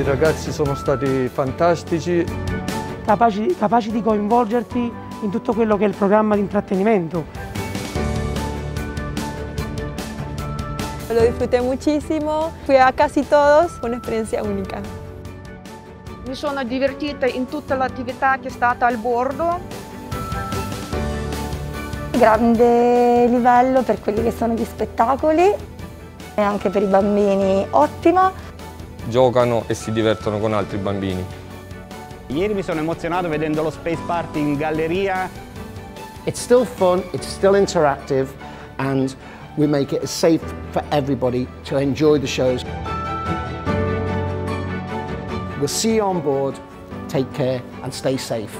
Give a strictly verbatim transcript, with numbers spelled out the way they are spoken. I ragazzi sono stati fantastici. Capaci, capaci di coinvolgerti in tutto quello che è il programma di intrattenimento. Lo disfruté muchísimo, fui a Casi Todos, un'esperienza unica. Mi sono divertita in tutta l'attività che è stata al bordo. Grande livello per quelli che sono gli spettacoli e anche per i bambini, ottima. Giocano e si divertono con altri bambini. Ieri mi sono emozionato vedendo lo Space Party in galleria. It's still fun, it's still interactive and we make it safe for everybody to enjoy the shows. We'll see you on board, take care and stay safe.